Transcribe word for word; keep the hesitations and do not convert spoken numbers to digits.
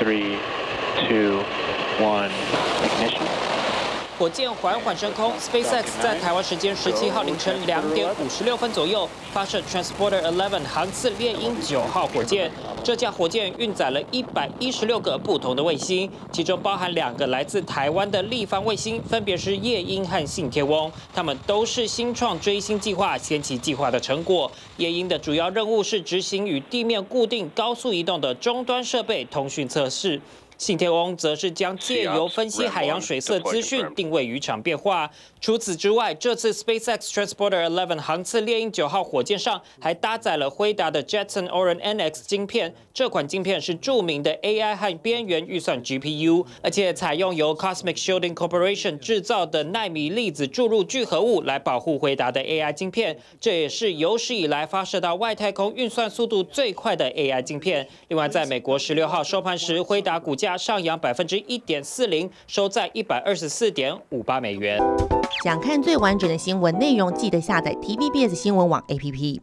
three, two, one, ignition. 火箭缓缓升空 ，SpaceX 在台湾时间十七号凌晨两点五十六分左右发射 Transporter Eleven 航次猎鹰九号火箭。这架火箭运载了一百一十六个不同的卫星，其中包含两个来自台湾的立方卫星，分别是夜鹰和信天翁，它们都是新创追星计划先期计划的成果。夜鹰的主要任务是执行与地面固定高速移动的终端设备通讯测试。 信天翁则是将借由分析海洋水色资讯定位渔场变化。除此之外，这次 SpaceX Transporter Eleven 航次猎鹰九号火箭上还搭载了辉达的 Jetson Orin N X 晶片，这款晶片是著名的 A I 和边缘预算 G P U， 而且采用由 Cosmic Shielding Corporation 制造的纳米粒子注入聚合物来保护辉达的 A I 晶片，这也是有史以来发射到外太空运算速度最快的 A I 晶片。另外，在美国十六号收盘时，辉达股价 上扬百分之一点四零，收在一百二十四点五八美元。想看最完整的新闻内容，记得下载 T V B S 新闻网 A P P。